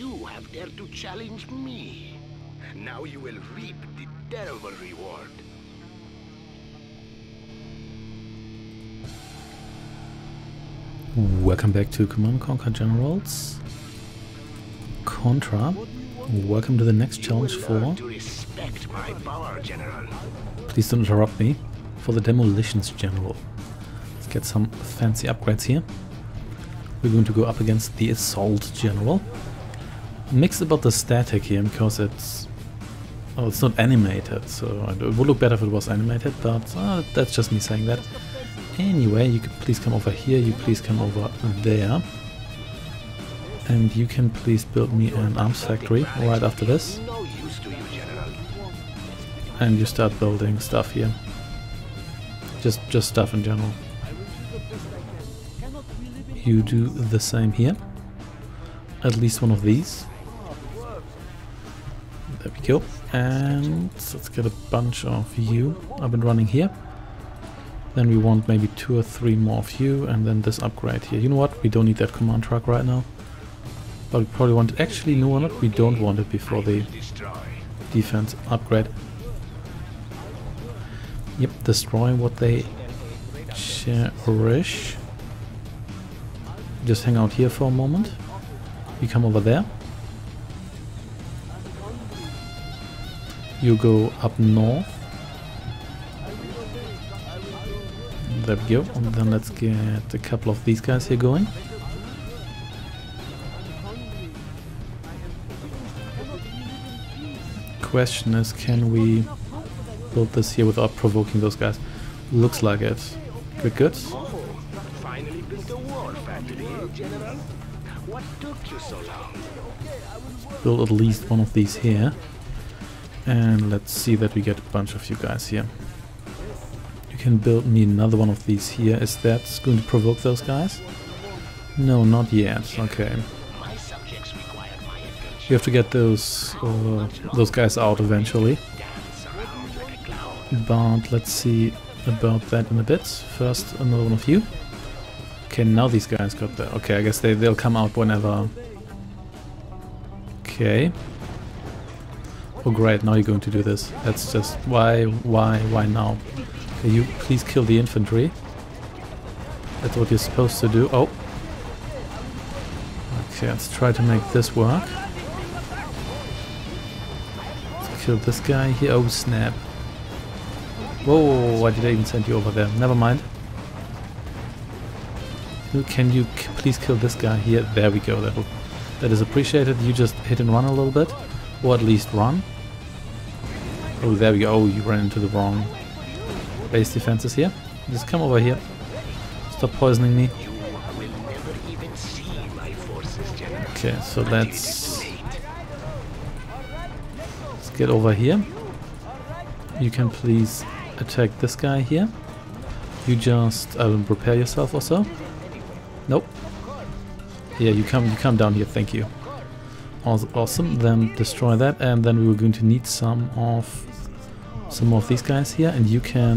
you have dared to challenge me. Now you will reap the terrible reward. Welcome back to Command and Conquer Generals. Contra. Welcome to the next challenge for... Please don't interrupt me. For the Demolitions General. Let's get some fancy upgrades here. We're going to go up against the Assault General. I'm mixed about the static here because it's... Oh, it's not animated, so it would look better if it was animated, but that's just me saying that. Anyway, you could please come over here, you please come over there. And you can please build me an arms factory right after this. And you start building stuff here. Just stuff in general. You do the same here. At least one of these. There we go. And let's get a bunch of you up and running here. Then we want maybe 2 or 3 more of you, and then this upgrade here. You know what? We don't need that command truck right now. But we probably want it. Actually, no, not. We don't want it before the defense upgrade. Yep, destroy what they cherish. Just hang out here for a moment. You come over there. You go up north. There we go, and then let's get a couple of these guys here going. Question is, can we build this here without provoking those guys? Looks like it. We're good. Finally built a war factory, General. What took you so long? Build at least one of these here, and let's see that we get a bunch of you guys here. Can build me another one of these here. Is that going to provoke those guys? No, not yet. Okay. You have to get those guys out eventually. But let's see about that in a bit. First, another one of you. Okay, now these guys got there. Okay, I guess they'll come out whenever. Okay. Oh great, now you're going to do this. That's just why now? You please kill the infantry. That's what you're supposed to do. Oh. Okay, let's try to make this work. Let's kill this guy here. Oh, snap. Whoa, why did I even send you over there? Never mind. Can you please kill this guy here? There we go. That is appreciated. You just hit and run a little bit. Or at least run. Oh, there we go. Oh, you ran into the wrong... base defenses here. Just come over here. Stop poisoning me. Okay, so let's get over here. You can please attack this guy here. You just prepare yourself or so. Nope. Yeah, you come down here. Thank you. Awesome. Then destroy that, and then we were going to need some more of these guys here, and you can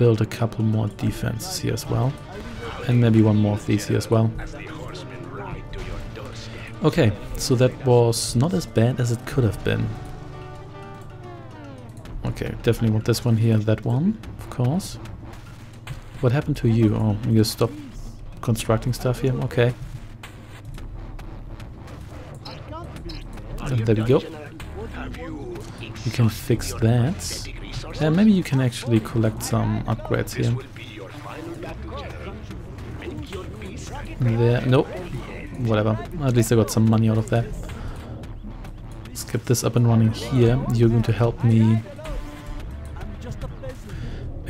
build a couple more defenses here as well, and maybe one more of these here as well. Okay, so that was not as bad as it could have been. Okay, definitely want this one here and that one, of course. What happened to you? Oh, you stop constructing stuff here? Okay. And there we go. You can fix that, and maybe you can actually collect some upgrades here. There, nope, whatever. At least I got some money out of that. Let's get this up and running here. You're going to help me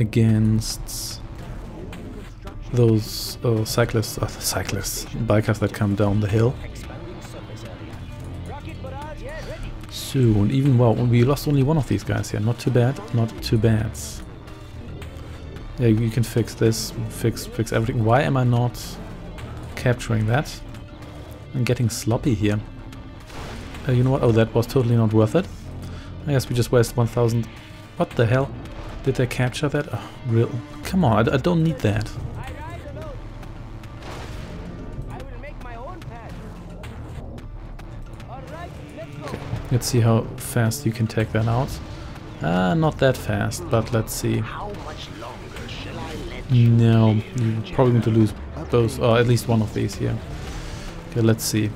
against those bikers that come down the hill. Soon, even well, we lost only one of these guys here. Not too bad, not too bad. Yeah, you can fix this, fix everything. Why am I not capturing that? I'm getting sloppy here. You know what? Oh, that was totally not worth it. I guess we just wasted 1,000. What the hell? Did they capture that? Oh, real? Come on, I don't need that. Let's see how fast you can take that out. Not that fast, but let's see. No, you're probably going to lose both, or at least one of these here. Okay, let's see.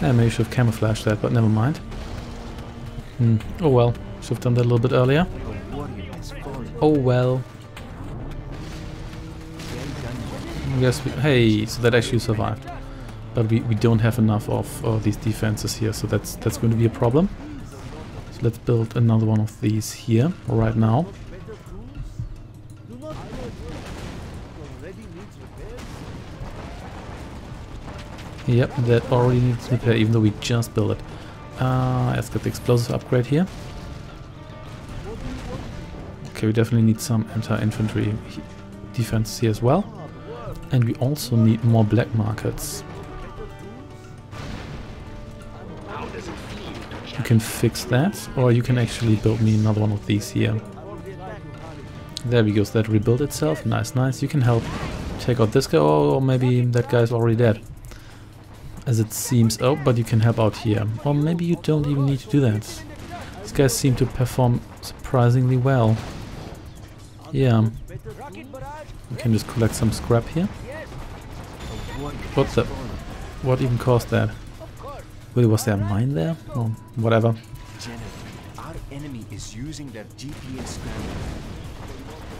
Yeah, maybe I should have camouflaged that, but never mind. Oh well, should have done that a little bit earlier. Oh well. I guess we, hey, so that actually survived. But we don't have enough of these defenses here, so that's going to be a problem. So let's build another one of these here right now. Yep, that already needs repair, even though we just built it. Let's get the explosive upgrade here. Okay, we definitely need some anti-infantry defense here as well. And we also need more black markets. You can fix that, or you can actually build me another one of these here. There we go, so that rebuilt itself. Nice, nice. You can help take out this guy, or maybe that guy's already dead. As it seems. Oh, but you can help out here. Or maybe you don't even need to do that. These guys seem to perform surprisingly well. Yeah. We can just collect some scrap here. What the? What even caused that? Really, was there a mine there? Or whatever.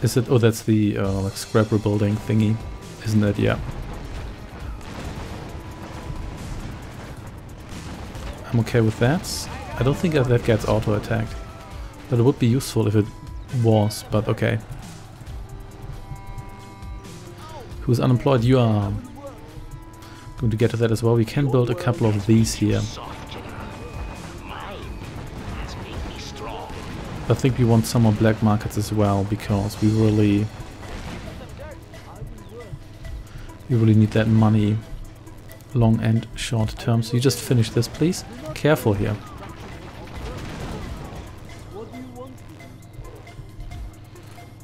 Is it? Oh, that's the like scrap rebuilding thingy. Isn't it? Yeah. I'm okay with that. I don't think that gets auto-attacked. But it would be useful if it was, but okay. Who's unemployed? You are. Going to get to that as well. We can build a couple of these here. I think we want some more black markets as well, because we really need that money. Long and short term, so you just finish this, please. Careful here. I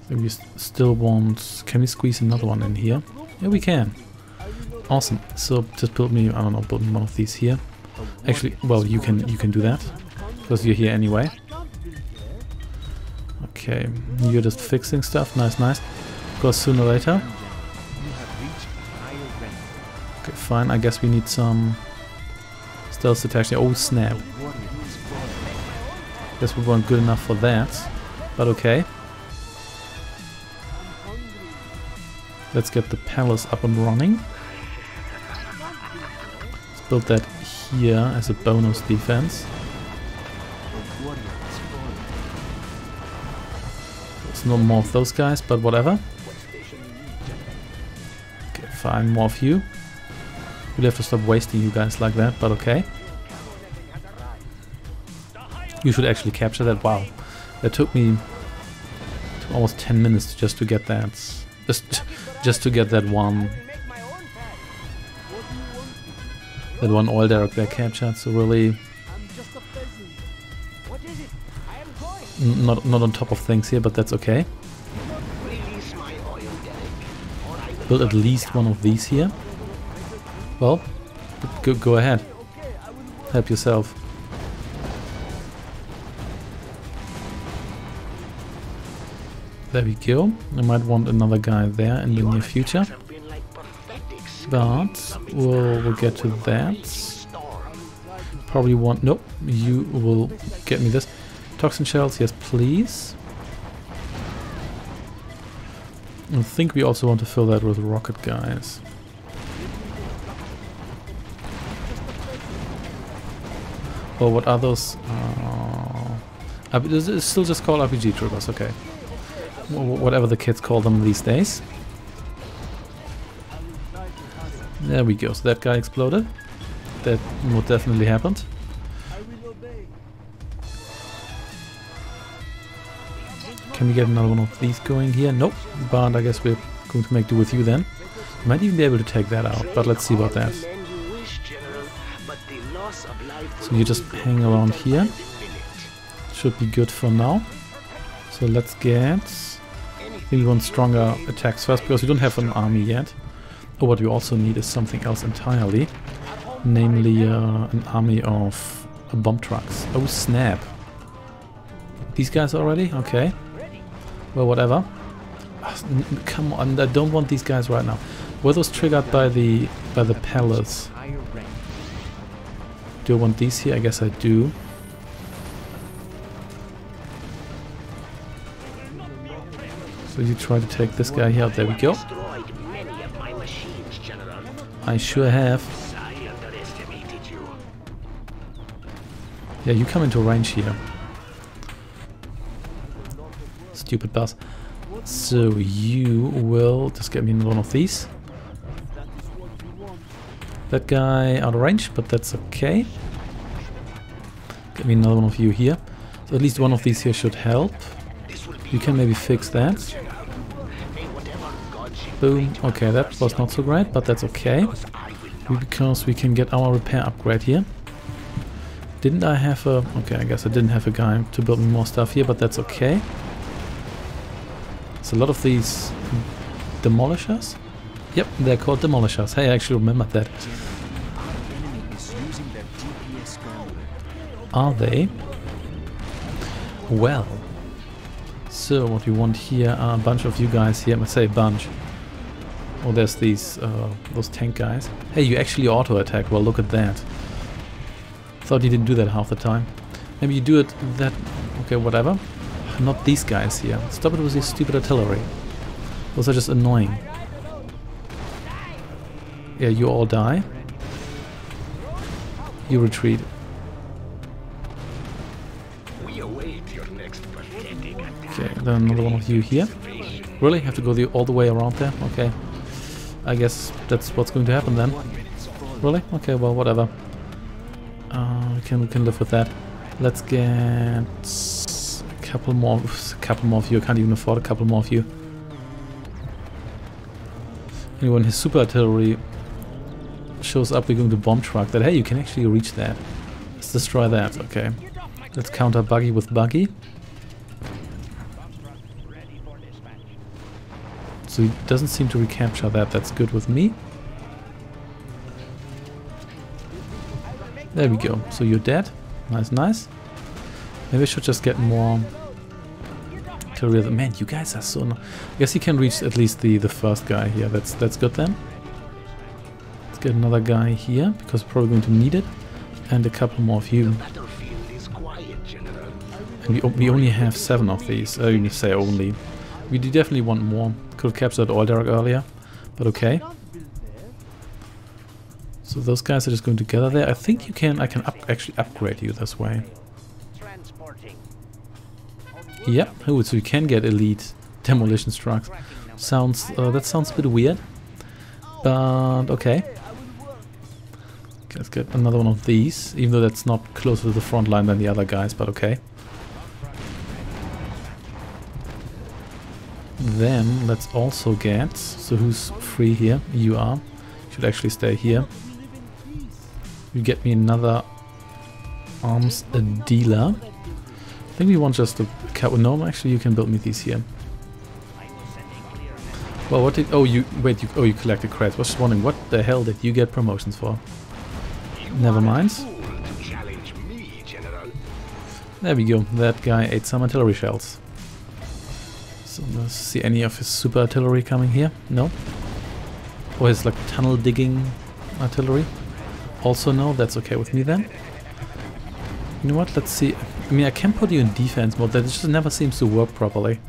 think we still want... Can we squeeze another one in here? Yeah, we can. Awesome. So just build me, I don't know, build one of these here. Actually, well, you can do that, because you're here anyway. Okay, you're just fixing stuff. Nice, nice. Because sooner or later... Fine, I guess we need some stealth attacks. Oh snap. Guess we weren't good enough for that, but okay. Let's get the palace up and running. Let's build that here as a bonus defense. There's no more of those guys, but whatever. Okay, fine, more of you. We'll have to stop wasting you guys like that, but okay. You should actually capture that. Wow, that took me almost 10 minutes just to get that. Just to get that one. That one oil derrick there captured. So really, not on top of things here, but that's okay. Build at least one of these here. Well, go ahead. Help yourself. There we go. I might want another guy there in the near future. But we'll get to that. Probably want... Nope, you will get me this. Toxin shells, yes please. I think we also want to fill that with rocket guys. Or what others? It's still just called RPG troopers, okay. Whatever the kids call them these days. There we go. So that guy exploded. That would definitely happened. Can we get another one of these going here? Nope. But I guess we're going to make do with you then. We might even be able to take that out. But let's see about that. So you just hang around here. Should be good for now. So let's get... I think we want stronger attacks first, because we don't have an army yet. But what we also need is something else entirely. namely an army of bomb trucks. Oh snap! These guys already? Okay. Well, whatever. Come on, I don't want these guys right now. Were those triggered by the palace? Do I want these here? I guess I do. So you try to take this guy here. There we go. I sure have. Yeah, you come into range here. Stupid bus. So you will just get me in one of these. That guy out of range, but that's okay. Get me another one of you here. So at least one of these here should help. You can maybe fix that. Boom. Okay, that was not so great, but that's okay. Because we can get our repair upgrade here. Didn't I have a... Okay, I guess I didn't have a guy to build me more stuff here, but that's okay. It's a lot of these demolishers. Yep, they're called demolishers. Hey, I actually remembered that. Are they? Well. So what we want here are a bunch of you guys here. I say bunch. Oh, there's these those tank guys. Hey, you actually auto attack. Well, look at that. Thought you didn't do that half the time. Maybe you do it that. Okay, whatever. Not these guys here. Stop it with your stupid artillery. Those are just annoying. Yeah, you all die. You retreat. Okay, then another one of you here. Really? Have to go all the way around there? Okay. I guess that's what's going to happen then. Really? Okay, well, whatever. We can live with that. Let's get a couple more. A couple more of you. I can't even afford a couple more of you. Anyone his super artillery shows up, we're going to bomb truck that. Hey, you can actually reach that. Let's destroy that. Okay. Let's counter buggy with buggy. So he doesn't seem to recapture that. That's good with me. There we go. So you're dead. Nice, nice. Maybe I should just get more artillery. Man, you guys are so... I guess he can reach at least the first guy here. That's good then. Let's get another guy here, because we're probably going to need it. And a couple more of you. And we only have 7 of these. You say only. We do definitely want more. Could have captured all Derek earlier, but okay. So those guys are just going to gather there. I think you can. I can actually upgrade you this way. Yep. Oh, so you can get elite demolition trucks. Sounds that sounds a bit weird, but okay. Let's get another one of these, even though that's not closer to the front line than the other guys, but okay. Then let's also get, so who's free here? You are. Should actually stay here. You get me another arms dealer. I think we want just a cat. No, actually you can build me these here. Well, what did, oh you, wait, you, oh you collected credits. I was just wondering, what the hell did you get promotions for? Never mind. There we go, that guy ate some artillery shells. Let's see any of his super artillery coming here. No. Or his like tunnel digging artillery. Also no, that's okay with me then. You know what, let's see. I mean, I can put you in defense mode. That just never seems to work properly.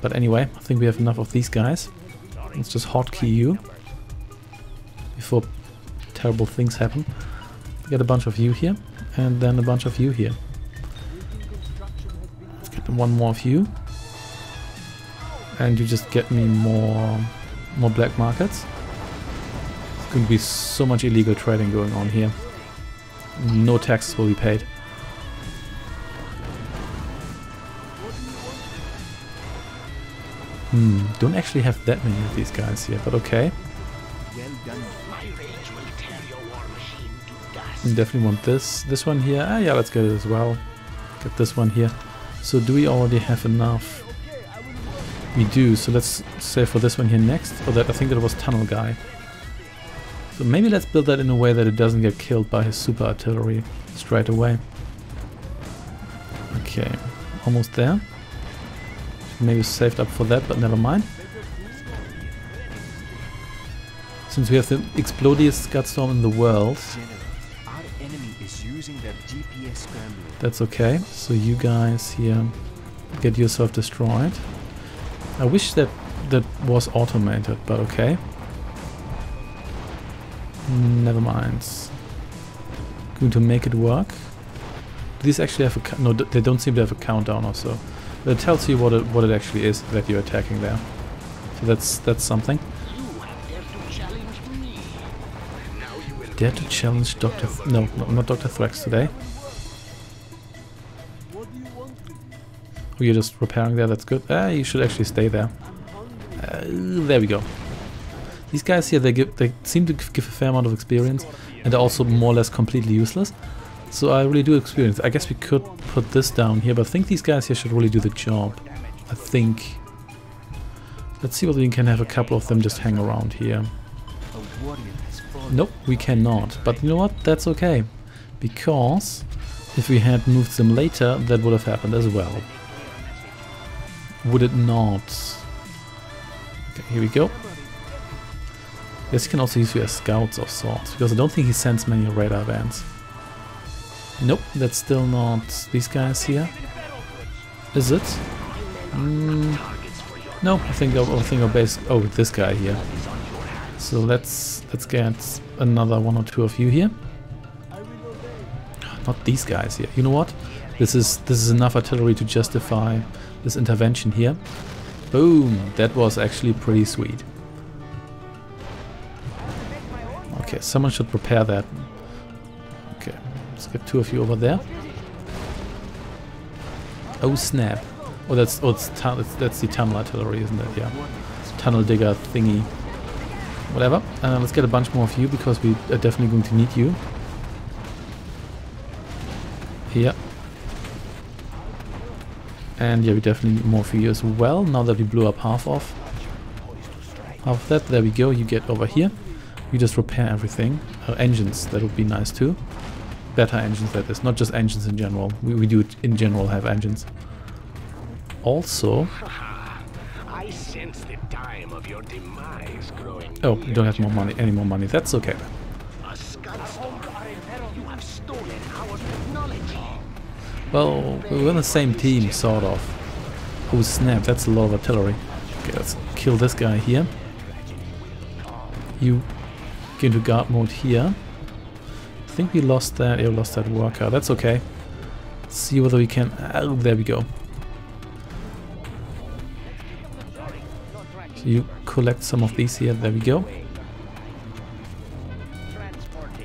But anyway, I think we have enough of these guys. Let's just hotkey you. Before terrible things happen. Get a bunch of you here. And then a bunch of you here. Let's get one more of you. And you just get me more black markets. There's going to be so much illegal trading going on here. No taxes will be paid. Don't actually have that many of these guys here, but okay. Definitely want this one here. Ah yeah, let's get it as well. Get this one here. So do we already have enough? We do, so let's save for this one here next. Oh, that, I think that was tunnel guy. So maybe let's build that in a way that it doesn't get killed by his super artillery straight away. Okay, almost there. Maybe saved up for that, but never mind. Since we have the explodiest Scudstorm in the world. That's okay. So you guys here get yourself destroyed. I wish that was automated, but okay. Never mind. Going to make it work. Do these actually have a... No, they don't seem to have a countdown or so. But it tells you what it actually is that you're attacking there. So that's something. You have dared to challenge me. Now you will dare to challenge Dr. No, not Dr. Threx today. Oh, you're just repairing there, that's good. Ah, you should actually stay there. There we go. These guys here, they seem to give a fair amount of experience and are also more or less completely useless. So I really do experience. I guess we could put this down here, but I think these guys here should really do the job. I think. Let's see whether we can have a couple of them just hang around here. Nope, we cannot. But you know what? That's okay. Because if we had moved them later, that would have happened as well. Would it not? Okay, here we go. I guess he can also use you as scouts of sorts, because I don't think he sends many radar vans. Nope, that's still not these guys here. Is it? No, I think our base... Oh, this guy here. So let's get another one or two of you here. Not these guys here. You know what? This is enough artillery to justify this intervention here. Boom! That was actually pretty sweet. Okay, someone should prepare that. Okay, let's get two of you over there. Oh snap! Oh, that's the tunnel artillery, isn't it? Yeah, tunnel digger thingy, whatever. Let's get a bunch more of you because we are definitely going to need you. Yeah, and yeah, we definitely need more for you as well. Now that we blew up half of that, there we go. You get over here. You just repair everything. Engines, that would be nice too. Better engines, that is. Not just engines in general. We do in general have engines. Also... I sense the time of your demise growing. Oh, we don't have more money, any more money. That's okay. Well, we're on the same team, sort of. Oh snap, that's a lot of artillery. Okay, let's kill this guy here. You... into guard mode here. I think we lost that. Yeah, we lost that worker. That's okay. Let's see whether we can. Oh, there we go. So you collect some of these here. There we go.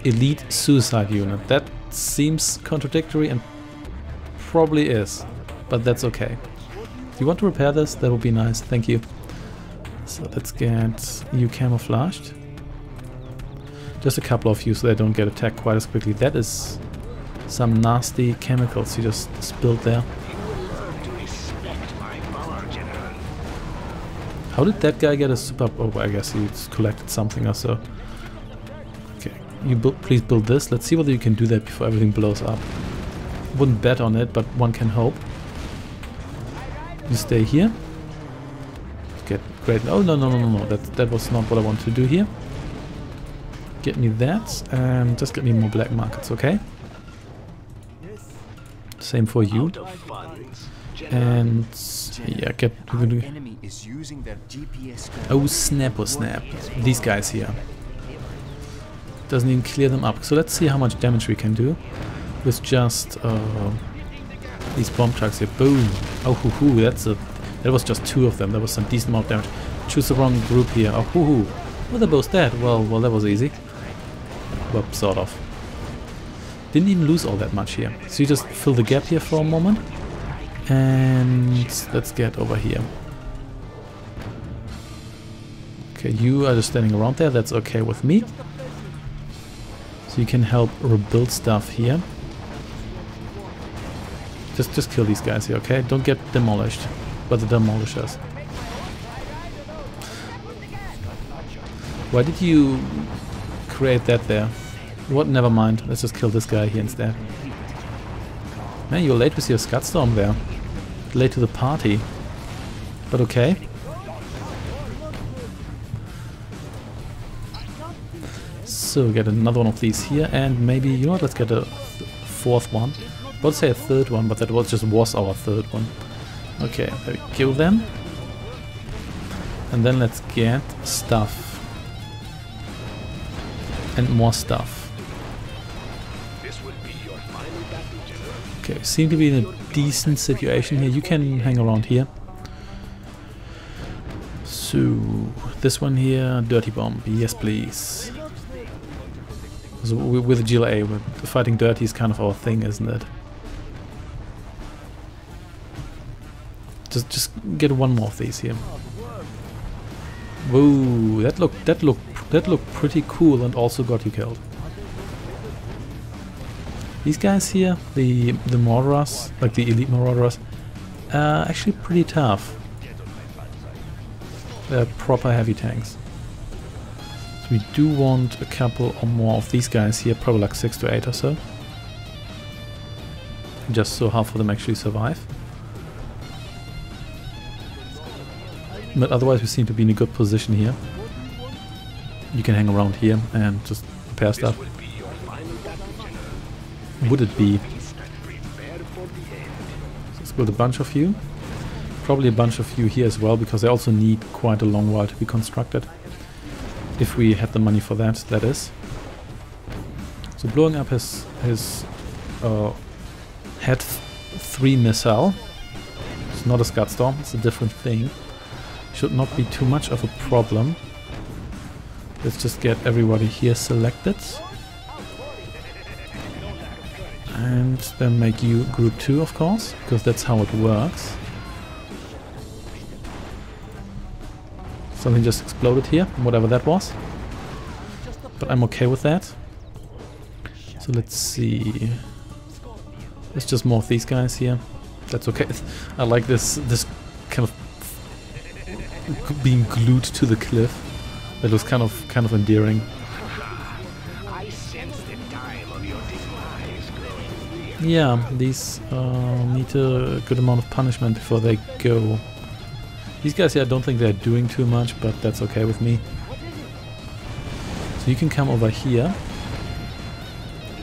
Elite suicide unit. That seems contradictory and probably is, but that's okay. If you want to repair this, that would be nice. Thank you. So let's get you camouflaged. Just a couple of you so they don't get attacked quite as quickly. That is some nasty chemicals you just spilled there. How did that guy get a super... Oh, I guess he collected something or so. Okay, you please build this. Let's see whether you can do that before everything blows up. Wouldn't bet on it, but one can hope. You stay here. Get great... Oh, no. That was not what I wanted to do here. Get me that, and just get me more black markets, okay? Same for you. And yeah, get... Oh snap, oh snap. These guys here. Doesn't even clear them up. So let's see how much damage we can do with just these bomb trucks here. Boom! Oh hoo hoo, that was just two of them. That was some decent amount of damage. Choose the wrong group here. Oh hoo hoo. Well, they're both dead. Well, that was easy. Well, sort of. Didn't even lose all that much here. So you just fill the gap here for a moment. And let's get over here. Okay, you are just standing around there. That's okay with me. So you can help rebuild stuff here. Just kill these guys here, okay? Don't get demolished by the demolishers. Why did you... create that there. What? Never mind. Let's just kill this guy here instead. Man, you're late with your Scudstorm there. Late to the party. But okay. So, get another one of these here, and maybe, you know what, let's get a fourth one. I would say a third one, but that was our third one. Okay, there we kill them. And then let's get stuff. And more stuff. Okay, seem to be in a decent situation here. You can hang around here. So, this one here, dirty bomb. Yes, please. So with the GLA, fighting dirty is kind of our thing, isn't it? Just get one more of these here. Whoa, that looked pretty cool and also got you killed. These guys here, the marauders, like the elite marauders, are actually pretty tough. They're proper heavy tanks. So we do want a couple or more of these guys here, probably like 6 to 8 or so. Just so half of them actually survive. But otherwise we seem to be in a good position here. You can hang around here and just prepare stuff. Would it be? Let's build a bunch of you. Probably a bunch of you here as well, because they also need quite a long while to be constructed. If we had the money for that, that is. So blowing up his Head 3 missile. It's not a Scudstorm, it's a different thing. Should not be too much of a problem. Let's just get everybody here selected. And then make you group 2, of course, because that's how it works. Something just exploded here, whatever that was. But I'm okay with that. So let's see. It's just more of these guys here. That's okay. I like this kind of being glued to the cliff. That was kind of endearing. Yeah, these need a good amount of punishment before they go. These guys here, I don't think they're doing too much, but that's okay with me. So you can come over here.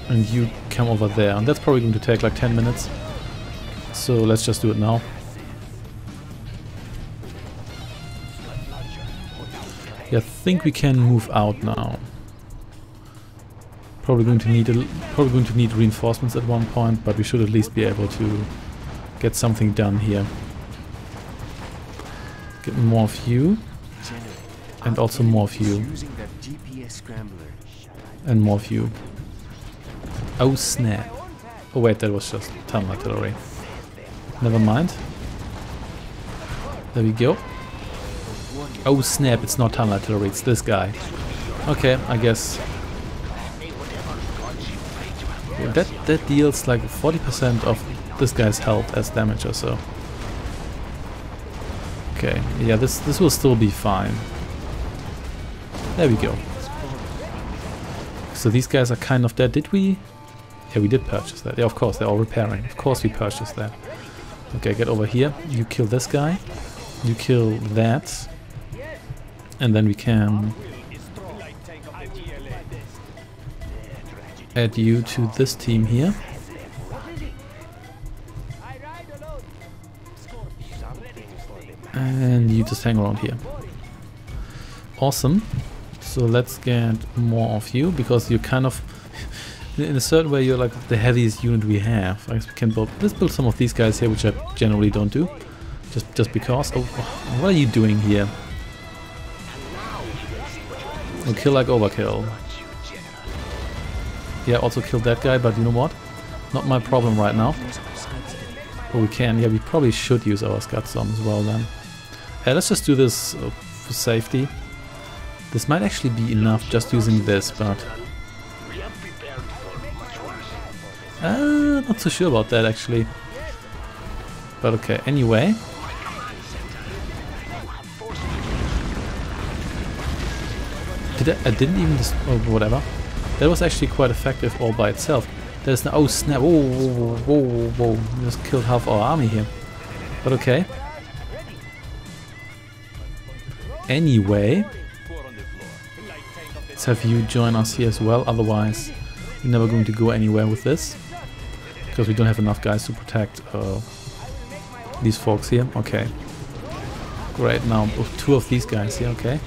And you come over there. And that's probably going to take like 10 minutes. So let's just do it now. Yeah, I think we can move out now. Probably going to need reinforcements at one point, but we should at least be able to get something done here. Get more of you, and also more of you, and more of you. Oh snap! Oh wait, that was just tunnel artillery. Never mind. There we go. Oh snap, it's not tunnel artillery, it's this guy. Okay, I guess. Yeah, that deals like 40% of this guy's health as damage or so. Okay, yeah, this will still be fine. There we go. So these guys are kind of dead. Did we? Yeah, we did purchase that. Yeah, of course, they're all repairing. Of course we purchased that. Okay, get over here. You kill this guy. You kill that. And then we can add you to this team here. And you just hang around here. Awesome. So let's get more of you, because you're kind of in a certain way you're like the heaviest unit we have. I guess we can build. Let's build some of these guys here, which I generally don't do, just because. Oh, what are you doing here? We'll kill like overkill. Yeah, also killed that guy, but you know what? Not my problem right now. But we can. Yeah, we probably should use our Scudstorm as well then. Let's just do this for safety. This might actually be enough just using this, but not so sure about that actually. But okay, anyway. I didn't even just... Oh, whatever. That was actually quite effective all by itself. There's no... Oh, snap. Whoa, whoa, whoa, whoa, whoa. We just killed half our army here. But okay. Anyway. Let's have you join us here as well. Otherwise, we're never going to go anywhere with this. Because we don't have enough guys to protect these folks here. Okay. Great, now two of these guys here, okay.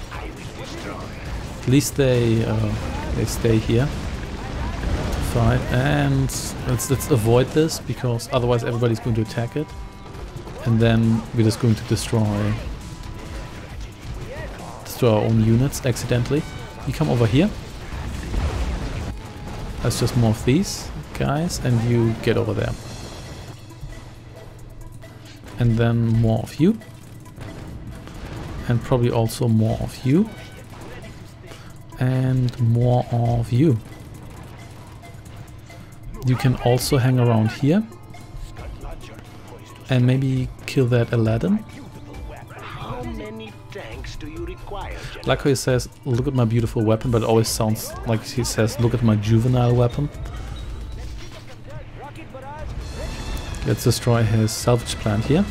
At least they stay here. Fine, and let's avoid this, because otherwise everybody's going to attack it. And then we're just going to destroy our own units accidentally. You come over here. That's just more of these guys, and you get over there. And then more of you. And probably also more of you. And more of you. You can also hang around here. And maybe kill that Aladdin. How many tanks do you require? Like how he says, look at my beautiful weapon, but it always sounds like he says, look at my juvenile weapon. Let's destroy his salvage plant here.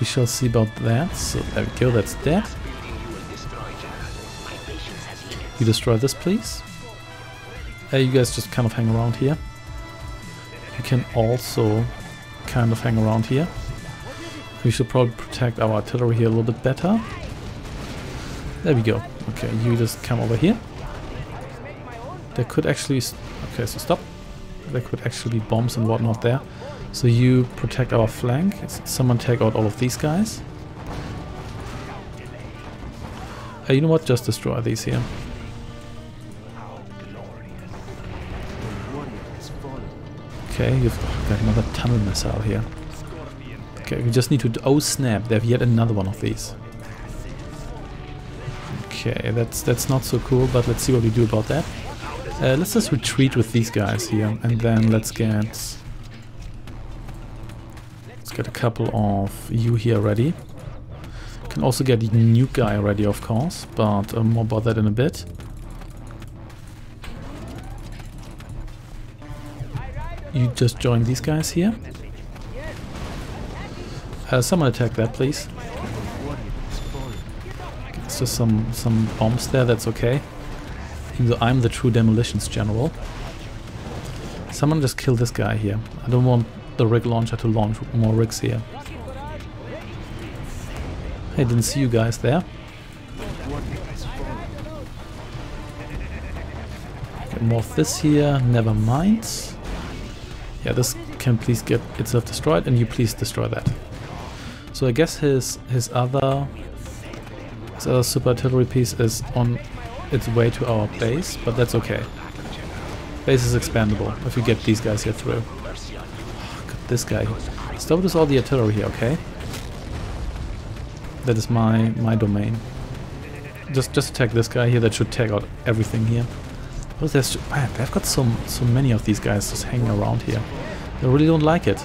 We shall see about that. So there we go, that's dead. You destroy this, please. You guys just kind of hang around here. You can also kind of hang around here. We should probably protect our artillery here a little bit better. There we go. Okay, you just come over here. There could actually... Okay, so stop. There could actually be bombs and whatnot there. So you protect our flank. Someone take out all of these guys. You know what? Just destroy these here. Okay, you've got another tunnel missile here. Okay, we just need to... Oh snap, they have yet another one of these. Okay, that's not so cool, but let's see what we do about that. Let's just retreat with these guys here, and then let's get... Get a couple of you here ready. Can also get the new guy ready, of course, but more about that in a bit. You just join these guys here. Someone attack that, please. It's just some bombs there. That's okay. Even though I'm the true demolitions general. Someone just kill this guy here. I don't want the rig launcher to launch more rigs here. I didn't see you guys there. Get more of this here, never mind. Yeah, this can please get itself destroyed, and you please destroy that. So I guess his other super artillery piece is on its way to our base, but that's okay. Base is expandable if we get these guys here through. This guy. Stop with all the artillery here, okay? That is my domain. Just attack this guy here. That should take out everything here. Oh, man, they've got so many of these guys just hanging around here. They really don't like it.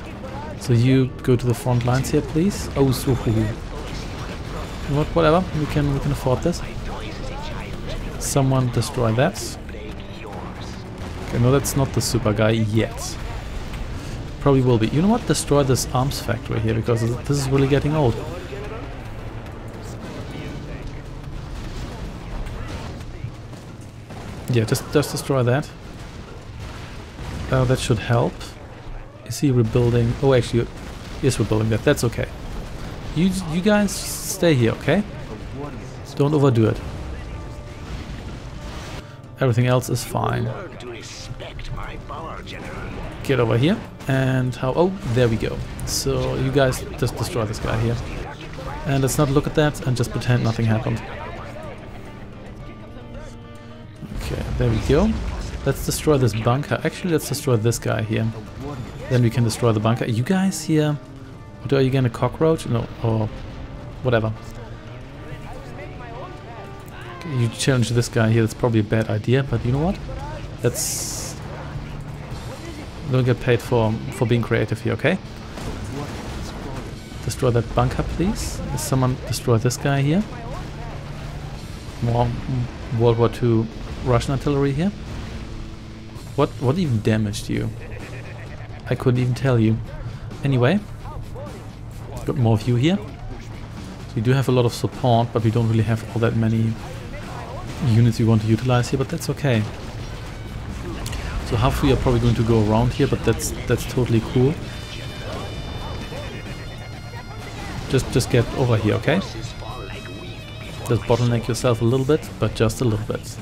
So you go to the front lines here, please. Oh, so whatever. We can afford this. Someone destroy that. Okay, no, that's not the super guy yet. Probably will be. You know what? Destroy this arms factory here, because this is really getting old. Yeah, just destroy that. That should help. Is he rebuilding? Oh, actually, he is rebuilding that. That's okay. You guys stay here, okay? Don't overdo it. Everything else is fine. Get over here. And how... Oh, there we go. So you guys just destroy this guy here. And let's not look at that and just pretend nothing happened. Okay, there we go. Let's destroy this bunker. Actually, let's destroy this guy here. Then we can destroy the bunker. You guys here... What are you going to cockroach? No, or whatever. You challenge this guy here. That's probably a bad idea, but you know what? Let's... Don't get paid for being creative here, okay? Destroy that bunker, please. Does someone destroy this guy here? More World War II Russian artillery here. What even damaged you? I couldn't even tell you. Anyway, got more of you here. So you do have a lot of support, but we don't really have all that many units you want to utilize here, but that's okay. So half we are probably going to go around here, but that's totally cool. Just get over here, okay? Just bottleneck yourself a little bit, but just a little bit. So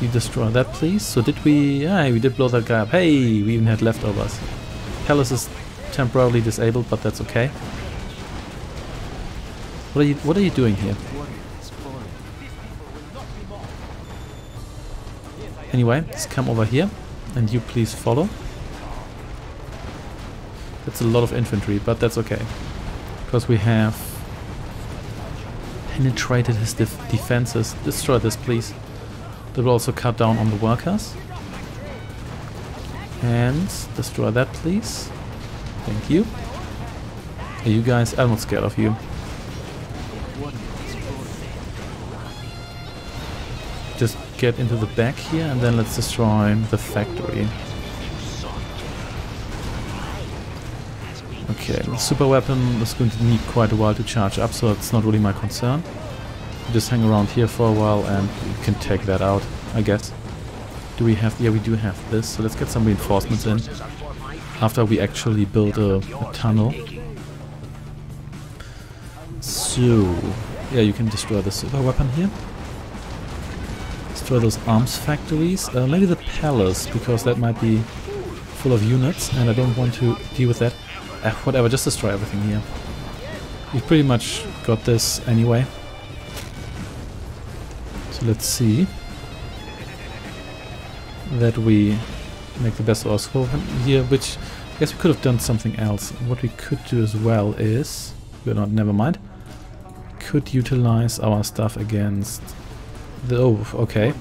you destroy that, please. So did we... Yeah, we did blow that guy up. Hey, we even had leftovers. Palace is temporarily disabled, but that's okay. What are you doing here? Anyway, let's come over here, and you please follow. That's a lot of infantry, but that's okay. Because we have penetrated his defenses. Destroy this, please. That will also cut down on the workers. And destroy that, please. Thank you. Are you guys... I'm not scared of you. Just get into the back here, and then let's destroy the factory. Okay, the super weapon is going to need quite a while to charge up, so it's not really my concern. Just hang around here for a while and we can take that out, I guess. Do we have... yeah, we do have this, so let's get some reinforcements in after we actually build a tunnel. So, yeah, you can destroy the super weapon here. Destroy those arms factories. Maybe the palace, because that might be full of units and I don't want to deal with that. Whatever, just destroy everything here. We've pretty much got this anyway. So let's see that we make the best of our scope here, which I guess we could have done something else. What we could do as well is... we're not, never mind. Could utilize our stuff against the... oh, okay.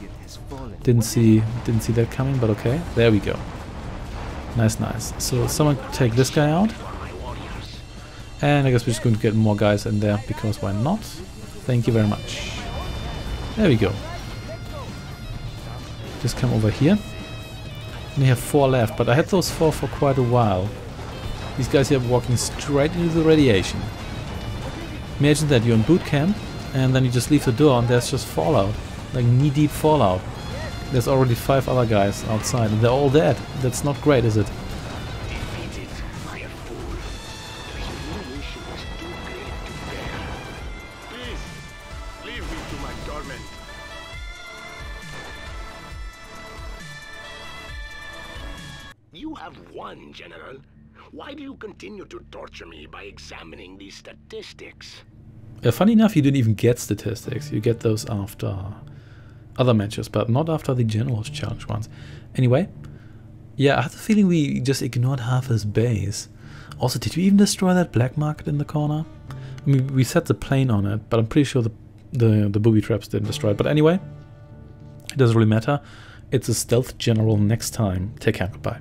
Didn't see that coming, but okay. There we go. Nice, nice. So someone take this guy out. And I guess we're just going to get more guys in there, because why not? Thank you very much. There we go. Just come over here. And we have 4 left, but I had those 4 for quite a while. These guys here are walking straight into the radiation. Imagine that, you're in boot camp, and then you just leave the door and there's just fallout. Like knee-deep fallout. There's already 5 other guys outside, and they're all dead. That's not great, is it? You have won, General. Why do you continue to torture me by examining these statistics? Funny enough, you didn't even get statistics. You get those after other matches, but not after the General's Challenge ones. Anyway, yeah, I have the feeling we just ignored half his base. Also, did we even destroy that black market in the corner? I mean, we set the plane on it, but I'm pretty sure the booby traps didn't destroy it. But anyway, it doesn't really matter. It's a stealth general next time. Take care, goodbye.